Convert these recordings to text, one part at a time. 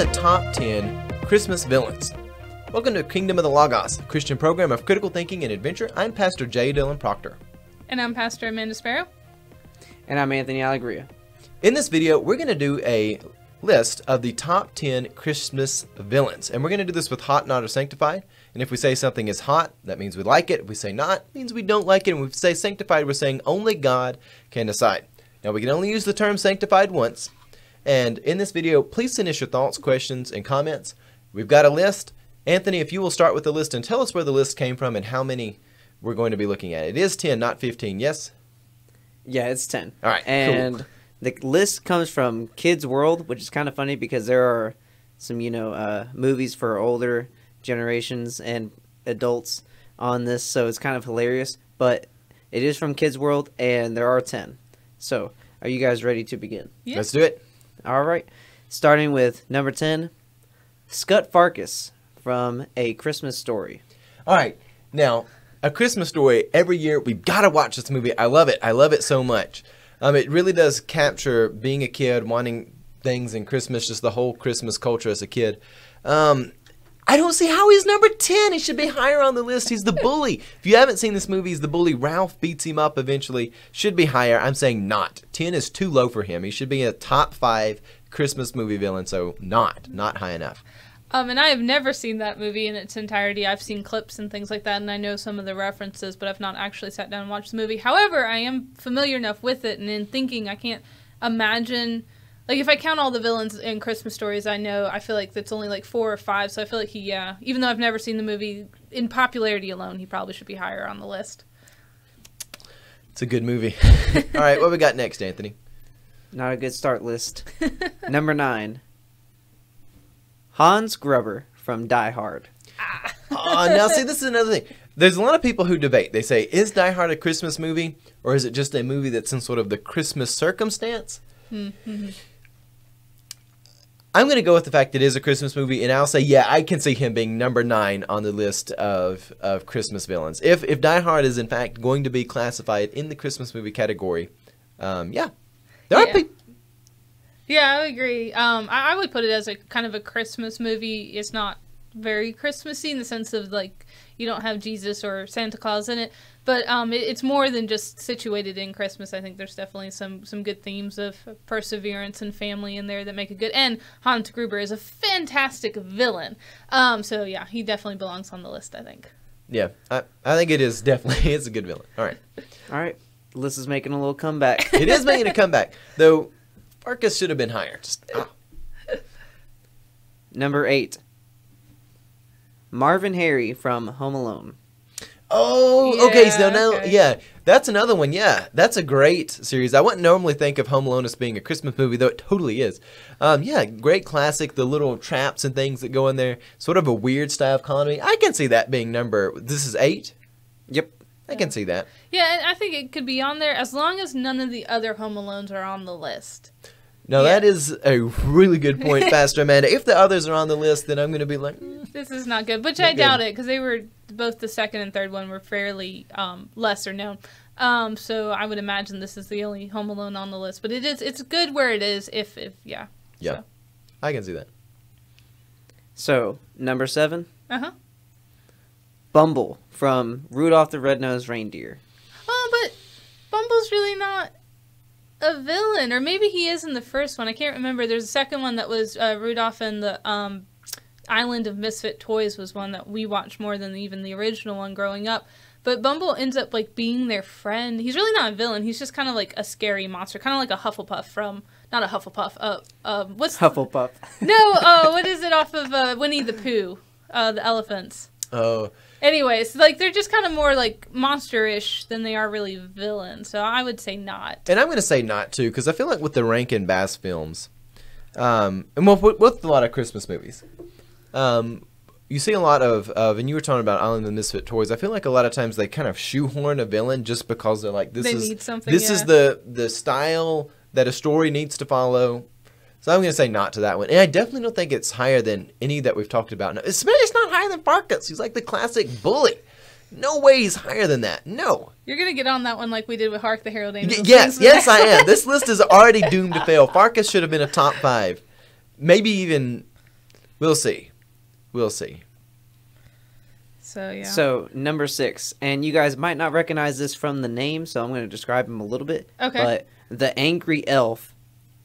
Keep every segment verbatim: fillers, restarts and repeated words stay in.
the top ten Christmas villains. Welcome to Kingdom of the Logos, a Christian program of critical thinking and adventure. I'm Pastor Jay Dylan Proctor. And I'm Pastor Amanda Sparrow. And I'm Anthony Allegria. In this video, we're going to do a list of the top ten Christmas villains. And we're going to do this with hot, not, or sanctified. And if we say something is hot, that means we like it. If we say not, it means we don't like it. And if we say sanctified, we're saying only God can decide. Now, we can only use the term sanctified once. And in this video, please send us your thoughts, questions, and comments. We've got a list. Anthony, if you will start with the list and tell us where the list came from and how many we're going to be looking at. It is ten, not fifteen, yes? Yeah, it's ten. All right, and cool. The list comes from Kids World, which is kind of funny because there are some, you know, uh, movies for older generations and adults on this, so it's kind of hilarious. But it is from Kids World, and there are ten. So are you guys ready to begin? Yeah. Let's do it. All right. Starting with number ten, Scut Farkas from A Christmas Story. All right. Now, A Christmas Story, every year we've got to watch this movie. I love it. I love it so much. Um, it really does capture being a kid, wanting things in Christmas, just the whole Christmas culture as a kid. Um, I don't see how he's number ten. He should be higher on the list. He's the bully. If you haven't seen this movie, he's the bully. Ralph beats him up eventually. Should be higher. I'm saying not. ten is too low for him. He should be a top five Christmas movie villain, so not. Not high enough. Um, and I have never seen that movie in its entirety. I've seen clips and things like that, and I know some of the references, but I've not actually sat down and watched the movie. However, I am familiar enough with it, and in thinking, I can't imagine... Like, if I count all the villains in Christmas Stories, I know, I feel like that's only, like, four or five, so I feel like he, yeah. Even though I've never seen the movie, in popularity alone, he probably should be higher on the list. It's a good movie. All right, what we got next, Anthony? Not a good start list. Number nine. Hans Gruber from Die Hard. Ah. Oh, now see, this is another thing. There's a lot of people who debate. They say, is Die Hard a Christmas movie, or is it just a movie that's in sort of the Christmas circumstance? Mm-hmm. I'm going to go with the fact that it is a Christmas movie, and I'll say, yeah, I can see him being number nine on the list of, of Christmas villains. If, if Die Hard is, in fact, going to be classified in the Christmas movie category, um, yeah. There yeah. are people. Yeah, I agree. Um, I, I would put it as a kind of a Christmas movie. It's not very Christmassy in the sense of, like, you don't have Jesus or Santa Claus in it. But um, it, it's more than just situated in Christmas. I think there's definitely some, some good themes of perseverance and family in there that make it good. And Hans Gruber is a fantastic villain. Um, so, yeah, he definitely belongs on the list, I think. Yeah, I, I think it is definitely. It's a good villain. All right. All right. The list is making a little comeback. It is making a comeback, though... Farkas should have been higher. Just, ah. Number eight. Marvin Harry from Home Alone. Oh, yeah, okay. So now, okay. yeah, that's another one. Yeah, that's a great series. I wouldn't normally think of Home Alone as being a Christmas movie, though it totally is. Um, yeah, great classic. The little traps and things that go in there. Sort of a weird style of comedy. I can see that being number, this is eight? Yep. I can see that. Yeah, and I think it could be on there as long as none of the other Home Alones are on the list. Now, yeah. That is a really good point, Pastor Amanda. If the others are on the list, then I'm going to be like, mm, this is not good. Which not I good. doubt it, because they were both the second and third one were fairly um, lesser known. Um, so I would imagine this is the only Home Alone on the list. But it is, it's good where it is if, if yeah. Yeah, so. I can see that. So, number seven. Uh-huh. Bumble from Rudolph the Red-Nosed Reindeer. Oh, but Bumble's really not a villain. Or maybe he is in the first one. I can't remember. There's a second one that was uh, Rudolph and the um, Island of Misfit Toys was one that we watched more than even the original one growing up. But Bumble ends up like being their friend. He's really not a villain. He's just kind of like a scary monster. Kind of like a Hufflepuff from... Not a Hufflepuff. Uh, uh, what's Hufflepuff. The... No, uh, what is it off of uh, Winnie the Pooh? Uh, the elephants. Oh, anyways, like, they're just kind of more, like, monster-ish than they are really villains, so I would say not. And I'm going to say not, too, because I feel like with the Rankin-Bass films, um, and with, with a lot of Christmas movies, um, you see a lot of, of, and you were talking about Island of Misfit Toys, I feel like a lot of times they kind of shoehorn a villain just because they're like, this they is need something, this yeah. is the, the style that a story needs to follow. So I'm going to say not to that one. And I definitely don't think it's higher than any that we've talked about. No, it's, it's not higher than Farkas. He's like the classic bully. No way he's higher than that. No. You're going to get on that one like we did with Hark the Herald Angels. Yes, yes I am. This list is already doomed to fail. Farkas should have been a top five. Maybe even We'll see. We'll see. So, yeah. So, number six. And you guys might not recognize this from the name, so I'm going to describe him a little bit. Okay. But the Angry Elf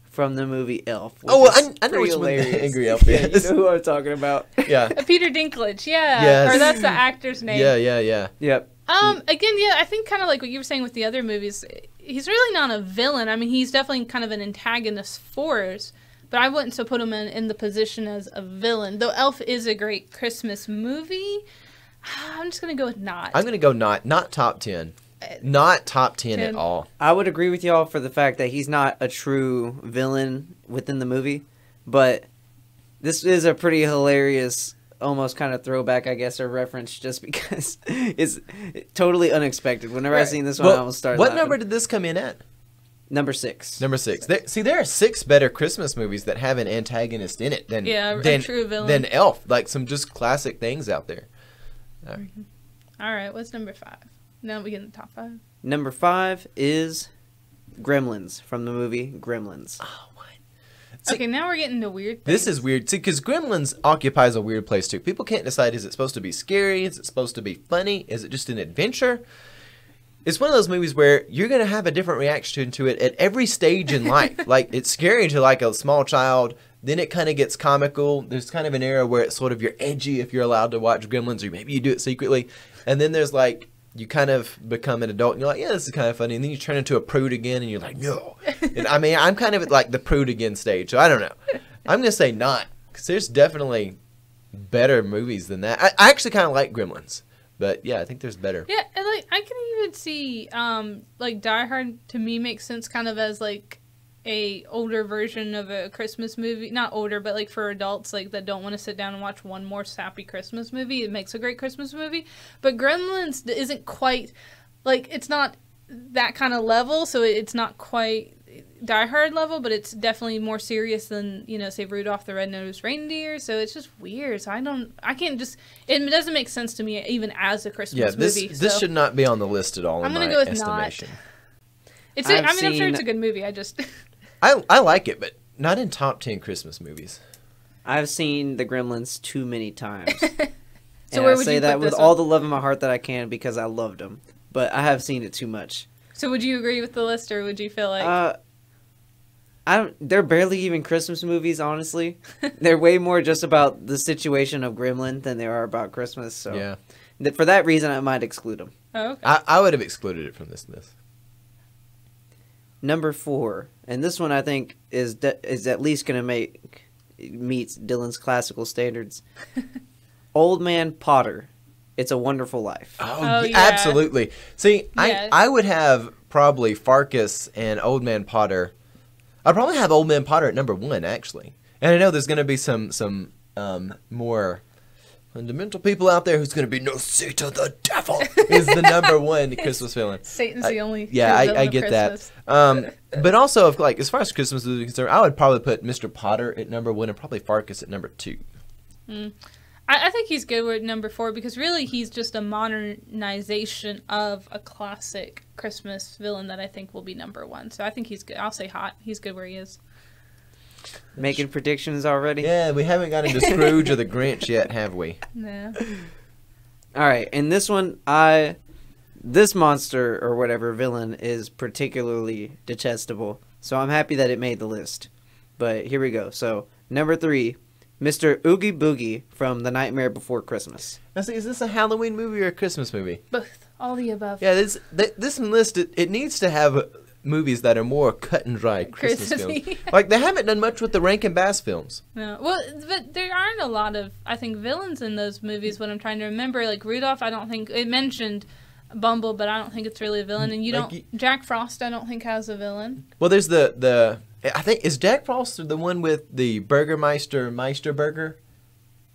from the movie Elf. Oh, I, I know which one the Angry Elf is. Yeah, you know who I'm talking about. Yeah. Peter Dinklage, yeah. Yes. Or that's the actor's name. Yeah, yeah, yeah. Yep. Um, again, yeah, I think kind of like what you were saying with the other movies, he's really not a villain. I mean, he's definitely kind of an antagonist for us. But I wouldn't so put him in, in the position as a villain. Though Elf is a great Christmas movie, I'm just going to go with not. I'm going to go not. Not top ten. Not top ten, ten at all. I would agree with y'all for the fact that he's not a true villain within the movie. But this is a pretty hilarious, almost kind of throwback, I guess, or reference, just because it's totally unexpected. Whenever right. I've seen this one, well, I almost started What laughing. Number did this come in at? Number six. Number six. There, see, there are six better Christmas movies that have an antagonist in it than, yeah, than, a true villain. than Elf. Like some just classic things out there. All right. Mm-hmm. All right. What's number five? Now we get in the top five. Number five is Gremlins from the movie Gremlins. Oh, what? See, okay, now we're getting to weird things. This is weird. See, because Gremlins occupies a weird place too. People can't decide, is it supposed to be scary? Is it supposed to be funny? Is it just an adventure? It's one of those movies where you're going to have a different reaction to it at every stage in life. Like, it's scary to, like, a small child. Then it kind of gets comical. There's kind of an era where it's sort of you're edgy if you're allowed to watch Gremlins, or maybe you do it secretly. And then there's, like, you kind of become an adult, and you're like, yeah, this is kind of funny. And then you turn into a prude again, and you're like, no. And, I mean, I'm kind of at, like, the prude again stage. So I don't know. I'm going to say not, because there's definitely better movies than that. I, I actually kind of like Gremlins. But, yeah, I think there's better. Yeah, and, like, I can even see, um, like, Die Hard, to me, makes sense kind of as, like, a older version of a Christmas movie. Not older, but, like, for adults, like, that don't want to sit down and watch one more sappy Christmas movie. It makes a great Christmas movie. But Gremlins isn't quite, like, it's not that kind of level, so it's not quite Die Hard level, but it's definitely more serious than, you know, say Rudolph the Red-Nosed Reindeer. So it's just weird. So I don't, I can't just, it doesn't make sense to me even as a Christmas yeah, this, movie. This so. should not be on the list at all. I'm going to go with estimation. Not. It's, I've I mean, seen, I'm sure it's a good movie. I just, I, I like it, but not in top ten Christmas movies. I've seen the Gremlins too many times. so and where I would say you that with one? all the love in my heart that I can, because I loved them, but I have seen it too much. So would you agree with the list, or would you feel like? Uh, I don't, they're barely even Christmas movies, honestly. They're way more just about the situation of Gremlin than they are about Christmas. So yeah. th for that reason, I might exclude them. Oh, okay. I, I would have excluded it from this list. Number four, and this one I think is is at least going to make meets Dylan's classical standards. Old Man Potter, It's a Wonderful Life. Oh, oh yeah. Absolutely. See, yes. I I would have probably Farkas and Old Man Potter. I'd probably have Old Man Potter at number one, actually. And I know there's going to be some some um, more fundamental people out there who's going to be, no, Satan the devil is the number one Christmas villain. Satan's I, the only yeah, I, I get Christmas. that. Um, but also, if, like, as far as Christmas is concerned, I would probably put Mister Potter at number one and probably Farkas at number two. Mm. I, I think he's good with number four, because really he's just a modernization of a classic Christmas villain that I think will be number one. So I think he's good. I'll say hot. He's good where he is. Making predictions already? Yeah, we haven't gotten to Scrooge or the Grinch yet, have we? No. All right, and this one, I, this monster or whatever villain is particularly detestable. So I'm happy that it made the list. But here we go. So number three, Mister Oogie Boogie from The Nightmare Before Christmas. Now, see, is this a Halloween movie or a Christmas movie? Both. All the above. Yeah, this this list, it, it needs to have movies that are more cut and dry Christmas Christmas films. Yeah. Like, they haven't done much with the Rankin-Bass films. No. Well, but there aren't a lot of, I think, villains in those movies, what I'm trying to remember. Like, Rudolph, I don't think, it mentioned Bumble, but I don't think it's really a villain. And you like don't, you, Jack Frost, I don't think has a villain. Well, there's the, the I think, is Jack Frost the one with the Burgermeister Meisterburger?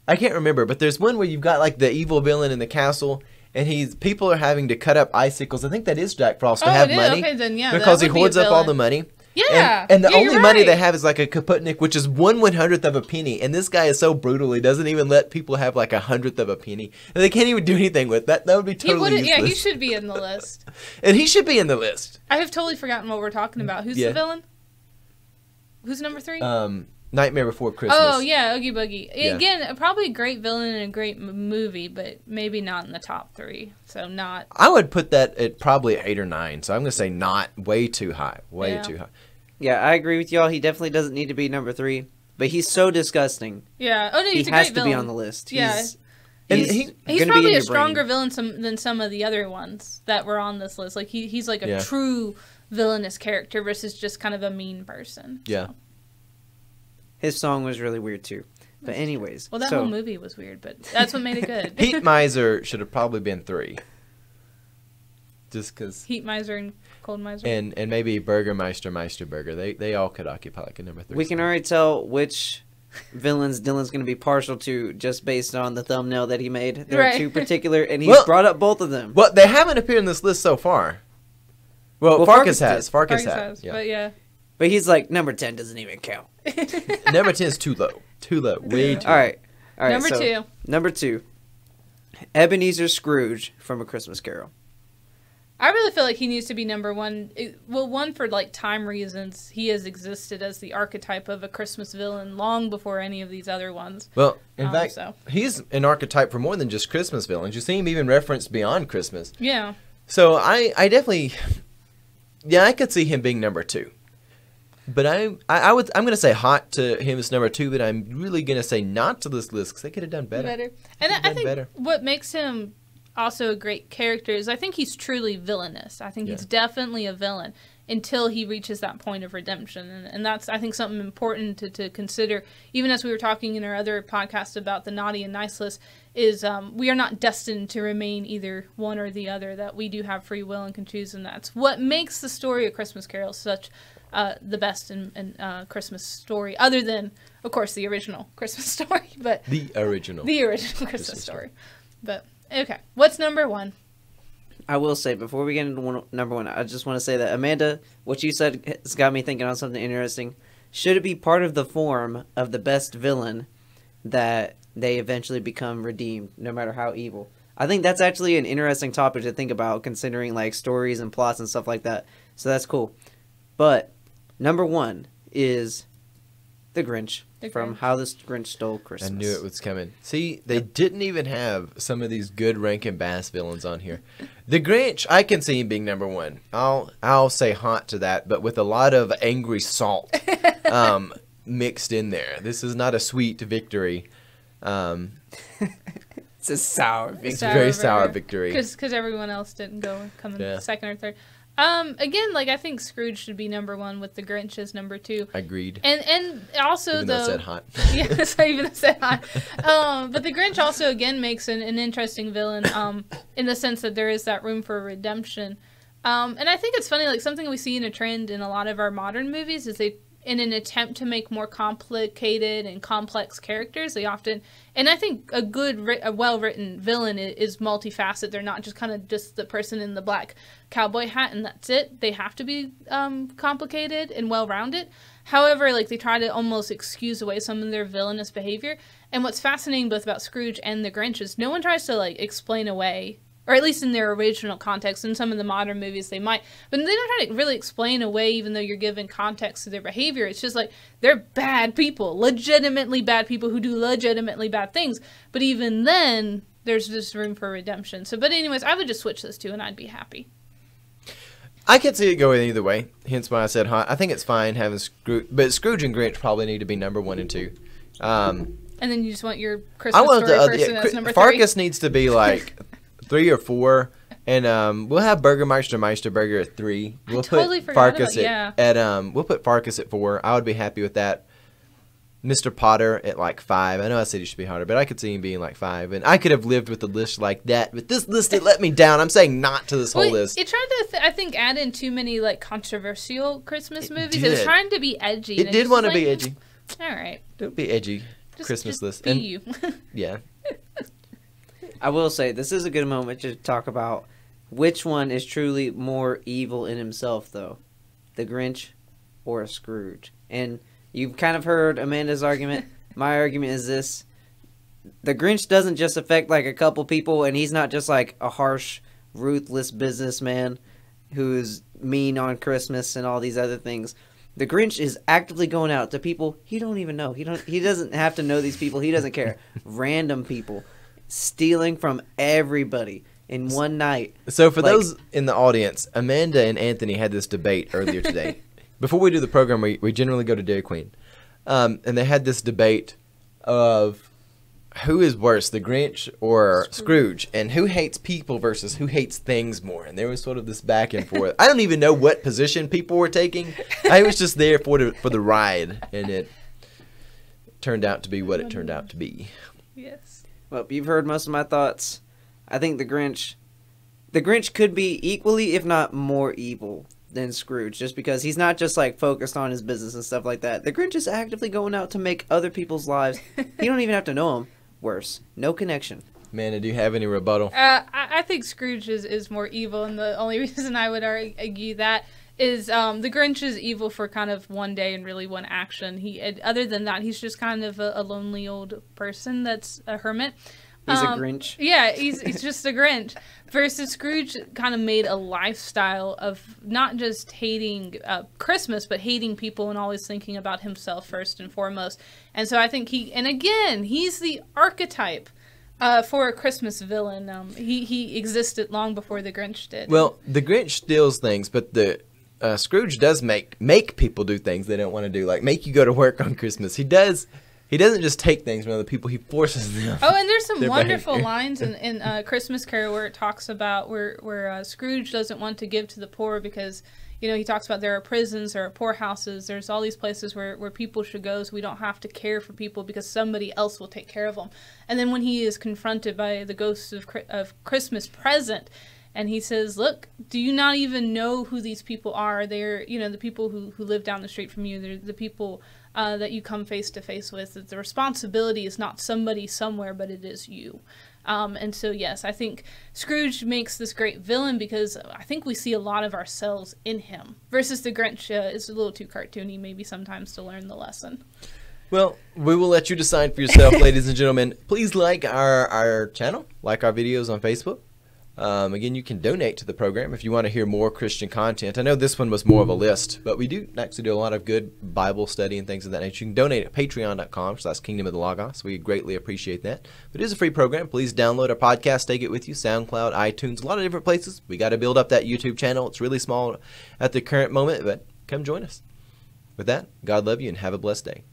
I can't remember, but there's one where you've got, like, the evil villain in the castle, and he's people are having to cut up icicles. I think that is Jack Frost to oh, have money okay, then, yeah, because he hoards be up all the money. Yeah, and, and the yeah, only right. money they have is like a kaputnik, which is one one hundredth of a penny. And this guy is so brutal; he doesn't even let people have like a hundredth of a penny, and they can't even do anything with that. That would be totally. He useless. Yeah, he should be in the list. And he should be in the list. I have totally forgotten what we're talking about. Who's yeah. the villain? Who's number three? Um, Nightmare Before Christmas. Oh, yeah, Oogie Boogie. Yeah. Again, probably a great villain and a great m movie, but maybe not in the top three. So not... I would put that at probably eight or nine. So I'm going to say not way too high. Way yeah. too high. Yeah, I agree with y'all. He definitely doesn't need to be number three. But he's so disgusting. Yeah. Oh, no, he's he a has great to villain. Be on the list. Yeah. He's, and he's, he, he's probably a stronger brain. villain some, than some of the other ones that were on this list. Like, he, he's like a yeah. true villainous character versus just kind of a mean person. Yeah. So. His song was really weird, too. But anyways. Well, that so. whole movie was weird, but that's what made it good. Heat Miser should have probably been three. Just because... Heat Miser and Cold Miser. And and maybe Burgermeister Meisterburger. They, they all could occupy like a number three. We can already tell which villains Dylan's going to be partial to just based on the thumbnail that he made. There right. are two particular, and he's well, brought up both of them. Well, they haven't appeared in this list so far. Well, well Farkas, Farkas has. Farkas, Farkas has. Yeah. But yeah. But he's like, number ten doesn't even count. Number ten is too low. Too low. Way too low. All right. All right. Number so, two. Number two. Ebenezer Scrooge from A Christmas Carol. I really feel like he needs to be number one. It, well, one, for like time reasons. He has existed as the archetype of a Christmas villain long before any of these other ones. Well, in um, fact, so. he's an archetype for more than just Christmas villains. You see him even referenced beyond Christmas. Yeah. So I, I definitely, yeah, I could see him being number two. But I, I would, I'm going to say hot to him is number two, but I'm really going to say not to this list because they could have done better. better. And I think better. what makes him also a great character is I think he's truly villainous. I think yeah. he's definitely a villain until he reaches that point of redemption. And, and that's, I think, something important to, to consider, even as we were talking in our other podcast about the naughty and nice list, is um, we are not destined to remain either one or the other, that we do have free will and can choose, and that's what makes the story of Christmas Carol such Uh, the best in, in uh, Christmas Story, other than, of course, the original Christmas Story. But the original, the original Christmas, Christmas story. story. But okay, what's number one? I will say before we get into one, number one, I just want to say that Amanda, what you said has got me thinking on something interesting. Should it be part of the form of the best villain that they eventually become redeemed, no matter how evil? I think that's actually an interesting topic to think about, considering like stories and plots and stuff like that. So that's cool, but. Number one is The Grinch the from Grinch. How the Grinch Stole Christmas. I knew it was coming. See, they yep. didn't even have some of these good Rankin-Bass villains on here. The Grinch, I can see him being number one. I'll I'll say hot to that, but with a lot of angry salt um, mixed in there. This is not a sweet victory. Um, it's a sour victory. It's a very sour victory. Because everyone else didn't go come in yeah. second or third. Um, again, like, I think Scrooge should be number one with the Grinch as number two. Agreed. And, and also, even though... Even though said hot. Yeah, so even though said hot. Um, but the Grinch also, again, makes an, an interesting villain, um, in the sense that there is that room for redemption. Um, and I think it's funny, like, something we see in a trend in a lot of our modern movies is they, in an attempt to make more complicated and complex characters, they often... And I think a good, a well-written villain is multifaceted. They're not just kind of just the person in the black cowboy hat and that's it. They have to be um, complicated and well-rounded. However, like, they try to almost excuse away some of their villainous behavior. And what's fascinating both about Scrooge and the Grinch is no one tries to, like, explain away, or at least in their original context. In some of the modern movies they might, but they don't try to really explain away, even though you're given context to their behavior. It's just like, they're bad people, legitimately bad people who do legitimately bad things. But even then, there's this room for redemption. So, but anyways, I would just switch this too, and I'd be happy. I could see it going either way, hence why I said hot. I think it's fine having Scrooge, but Scrooge and Grinch probably need to be number one and two. Um, and then you just want your Christmas I want story the, uh, person yeah, as number three. Farkas needs to be like... Three or four, and um, we'll have Burgermeister Meisterburger at three. We'll I totally put forgot Farkas about, yeah. at, at um, we'll put Farkas at four. I would be happy with that. Mister Potter at like five. I know I said he should be hotter, but I could see him being like five, and I could have lived with a list like that. But this list, it let me down. I'm saying not to this well, whole list. It tried to, th I think, add in too many like controversial Christmas it movies. Did. It was trying to be edgy. It did want to like, be edgy. All right, don't be edgy. Just, Christmas just list. Be and, you. Yeah. I will say, this is a good moment to talk about which one is truly more evil in himself, though. The Grinch or Scrooge. And you've kind of heard Amanda's argument. My argument is this. The Grinch doesn't just affect, like, a couple people, and he's not just, like, a harsh, ruthless businessman who's mean on Christmas and all these other things. The Grinch is actively going out to people he don't even know. He don't. He doesn't have to know these people. He doesn't care. Random people stealing from everybody in one night. So for like, those in the audience, Amanda and Anthony had this debate earlier today. Before we do the program, we, we generally go to Dairy Queen. Um, and they had this debate of who is worse, the Grinch or Scrooge? Scrooge, and who hates people versus who hates things more. And there was sort of this back and forth. I don't even know what position people were taking. I was just there for the, for the ride, and it turned out to be what it turned out to be. Yes. Well, you've heard most of my thoughts. I think the Grinch, the Grinch could be equally, if not more evil than Scrooge, just because he's not just like focused on his business and stuff like that. The Grinch is actively going out to make other people's lives, you don't even have to know them, worse. No connection. Amanda, do you have any rebuttal? Uh, I, I think Scrooge is, is more evil, and the only reason I would argue that is um, the Grinch is evil for kind of one day and really one action. He, other than that, he's just kind of a, a lonely old person that's a hermit. He's um, a Grinch. Yeah, he's he's just a Grinch. Versus Scrooge kind of made a lifestyle of not just hating uh, Christmas, but hating people and always thinking about himself first and foremost. And so I think he, and again, he's the archetype uh, for a Christmas villain. Um, he, he existed long before the Grinch did. Well, the Grinch steals things, but the uh, Scrooge does make, make people do things they don't want to do, like make you go to work on Christmas. He does... He doesn't just take things from other people, he forces them. Oh, and there's some wonderful behavior. lines in, in uh, Christmas Carol where it talks about where, where uh, Scrooge doesn't want to give to the poor because, you know, he talks about there are prisons, there are poorhouses, there's all these places where, where people should go so we don't have to care for people because somebody else will take care of them. And then when he is confronted by the ghosts of, of Christmas present, and he says, look, do you not even know who these people are? They're, you know, the people who, who live down the street from you. They're the people uh, that you come face to face with. That the responsibility is not somebody somewhere, but it is you. Um, and so, yes, I think Scrooge makes this great villain because I think we see a lot of ourselves in him. Versus the Grinch uh, is a little too cartoony maybe sometimes to learn the lesson. Well, we will let you decide for yourself, ladies and gentlemen. Please like our, our channel, like our videos on Facebook. Um, again, you can donate to the program if you want to hear more Christian content. I know this one was more of a list, but we do actually do a lot of good Bible study and things of that nature. You can donate at patreon.com slash Kingdom of the Logos. We greatly appreciate that. But it is a free program. Please download our podcast. Take it with you. SoundCloud, iTunes, a lot of different places. We got to build up that YouTube channel. It's really small at the current moment, but come join us. With that, God love you and have a blessed day.